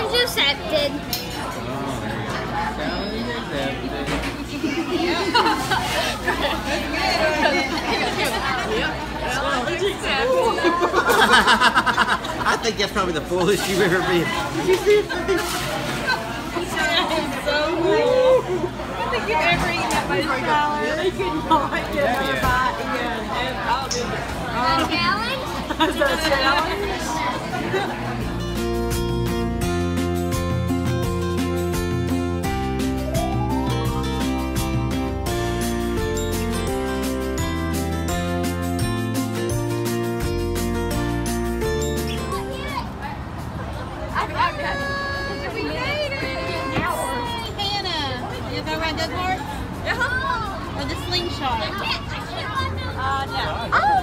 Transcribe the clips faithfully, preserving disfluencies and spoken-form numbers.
Accepted. I think that's probably the foolish you've ever been. Did you see that? That is so cool. I think you've ever eaten that by salad. You could not get her a bite again. And I'll do it. Is that a challenge? Or the slingshot. Uh, no. Oh,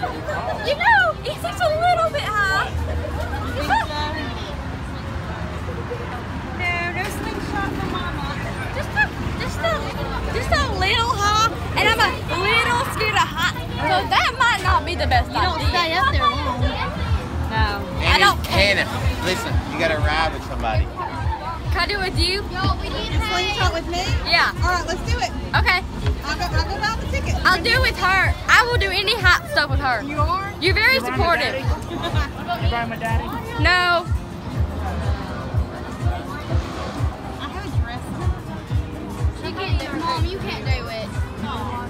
you know, he's just a little bit high. No, no slingshot for Mama. Just a, just a, just a little high, and I'm a little scared of heights, so that might not be the best idea. You don't stay up there long. No. I don't care. Listen, you gotta ride with somebody. Can I do it with you? Yo, we need a slingshot with me? Yeah. Alright, let's do it. Okay. I'll go, I'll go buy the ticket. I'll do it with her. I will do any hot stuff with her. You are? You're very You're supportive. You buying my daddy? No. I have a dress on. You can't do it. Mom, you can't do it. No.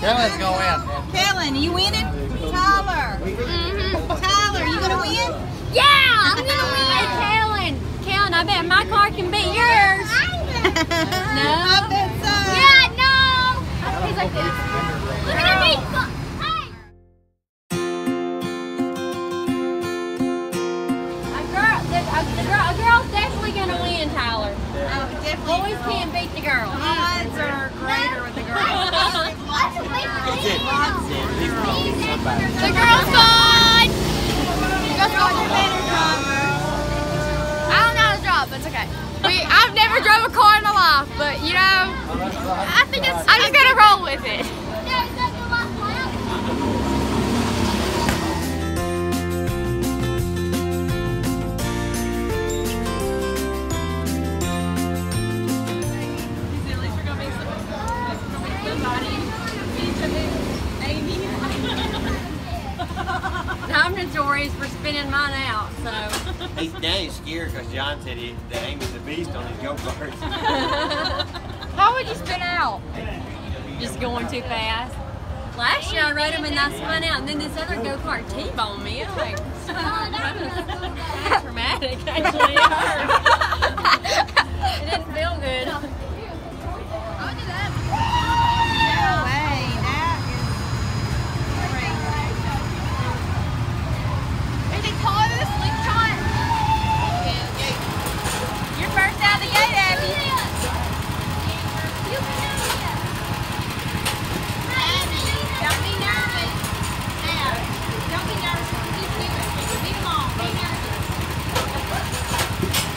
Kellen's going to win. Kellen, are you winning? Tyler. Mm-hmm. Tyler, you going to win? Yeah, I'm going to win. Kellen, Kellen, I bet my car can beat yours. No. I bet so. Yeah, no. He's like this. Look at me. The girl, a girl's definitely gonna win, Tyler. Yeah. Oh, definitely. Always can't beat the girl. Odds are greater with the girl. The girl's gone. The girl's gone. I don't know how to drive, but it's okay. We, I've never drove a car in my life, but you know, I think it's. I'm just gonna roll with it. I'm notorious for spinning mine out, so. He's damn scared because John said he, that Amy's a beast on his go-karts. How would you spin out? Just going too fast. Last year I rode him and I spun out, and then this other go-kart T-boned me. I'm like, that's traumatic, actually. It didn't feel good. I'll do that. Don't be nervous. Leave him alone. Be nervous.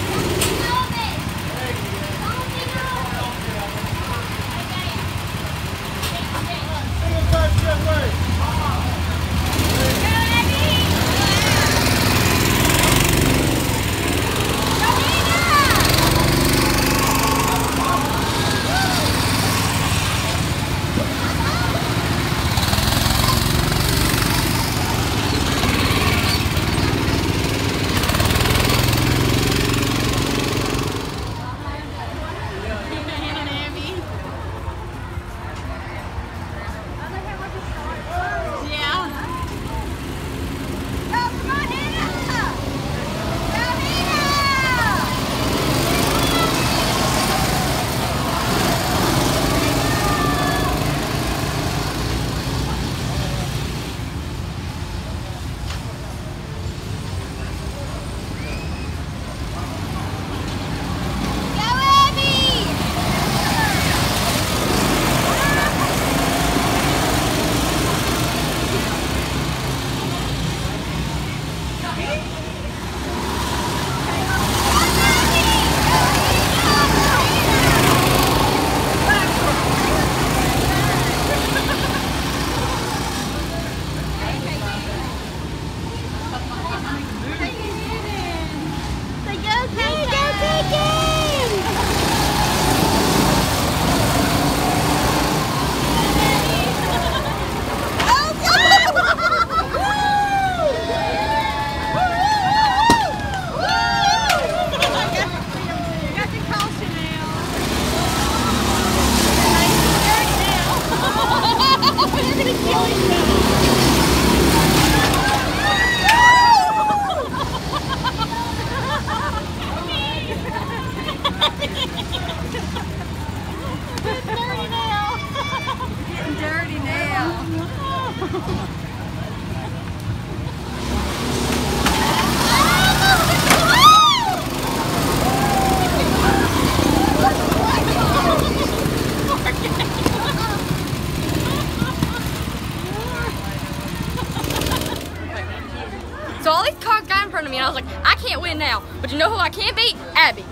But you know who I can't beat? Abby.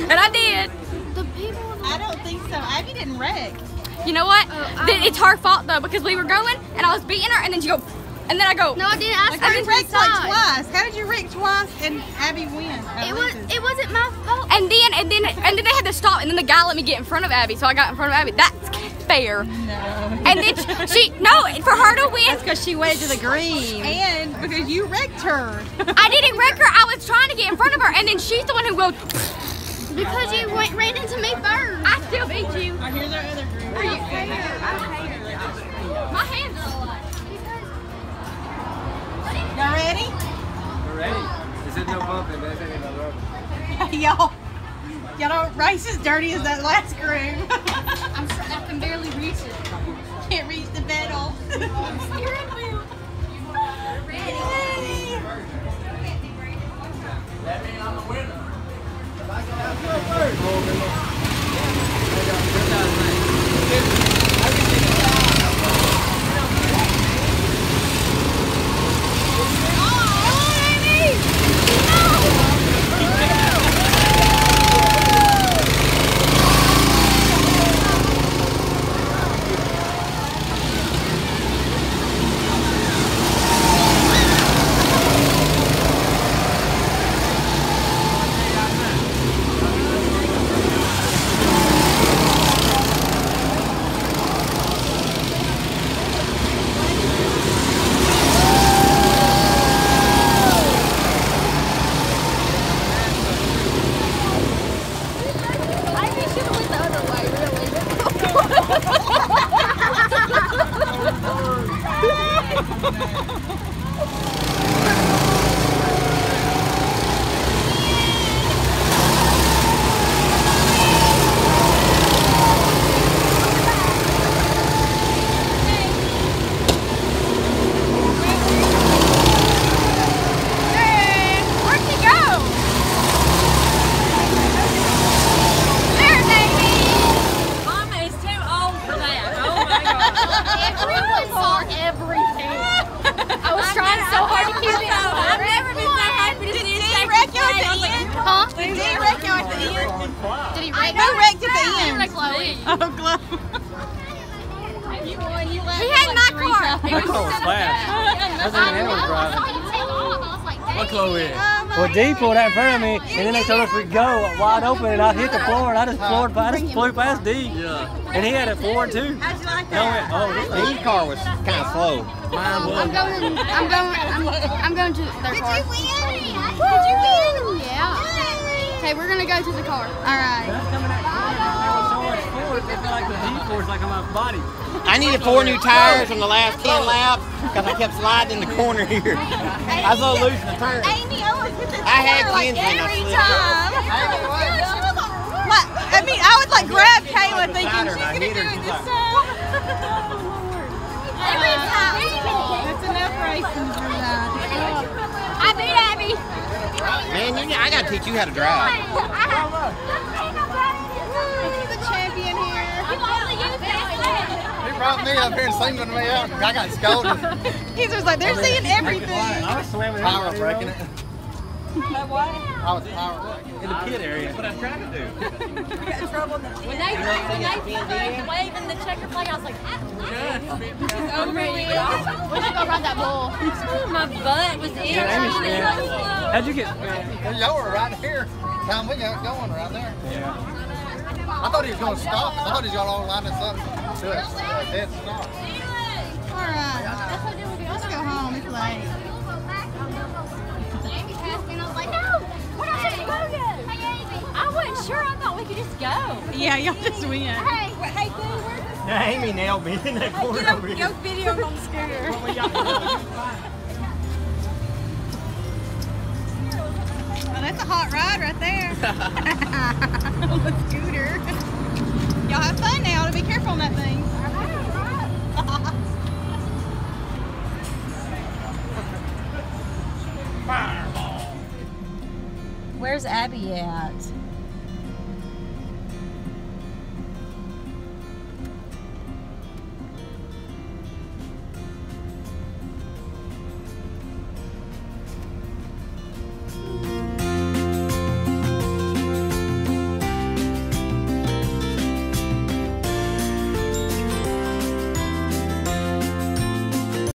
And I did. The people. I don't think so. Abby didn't wreck. You know what? Uh, it's her fault though, because we were going and I was beating her, and then she go, and then I go. No, I didn't. I, like, I wrecked like twice. How did you wreck twice and Abby win? It was. It wasn't my fault. And then and then and then they had to stop, and then the guy let me get in front of Abby, so I got in front of Abby. That's fair. No. And then she, she no for her to win. That's because she went to the green. And because you wrecked her. I didn't wreck her. I was trying to get in front of her, and then she's the one who goes. Because you went, ran into me first. I still beat you. I hear their other group. Are you fair? I hate it. My hands are a lot. Y'all ready? We're ready. This is no bumping. That's ain't no bumping. Y'all, y'all don't race as dirty as that last group. I'm sorry, I can barely reach it. Can't reach the pedal. I'm scared of you. Did he wreck? Who wrecked at the end? He wrecked Chloe. Oh, Chloe. You won, you left. He had my car. He was I saw you take off. I was like, dang. What Chloe is? Well, Dee pulled out in front of me, and then they told us we'd go wide open, and I hit the floor, and I just floored by. I just flew past Dee. Yeah. And he had it floored too. How'd you like that? Oh, Dee's car was kind of slow. Mine was. I'm going. I'm going. I'm going to their car. Did you win? Did you win? Yeah. Okay, we're gonna go to the car. All right. That's coming out. Oh, there was so much force, it felt like the deep force, like on my body. I needed four new tires on the last ten laps because I kept sliding in the corner here. I was all loose in the turn. Amy always hit the corner. I had Kenzie like every time. I mean, I would like grab Kayla thinking she's gonna do it this time. Every time. That's enough racing for that. I beat Abby. Man, you, I gotta teach you how to drive. He's a champion here. He brought me up here and singled me out. I got scolded. He's just like, they're seeing everything. I was swimming. Power breaking it. That what? I was power in the pit area. That's what I'm trying to do. We got in trouble in the pit. When they started waving the checker flag, I was like, ah. It's over with. We should go ride that bull. My butt was itching. How'd you get? Y'all were right here. Time we got going right there. Yeah. I thought he was going to stop. I thought he was going to line us up to a dead stop. All right. Let's go home. It's late. Jamie passed me and I was like, no, we're not just going. I wasn't sure. I thought we could just go. Yeah, y'all just win. Hey, hey, dude, where's the scooter? Now Amy nailed me in that corner over here. Yo, videoed on the scooter. That's a hot ride right there. On the scooter. Y'all have fun now. Be careful on that thing. Fireball. Where's Abby at?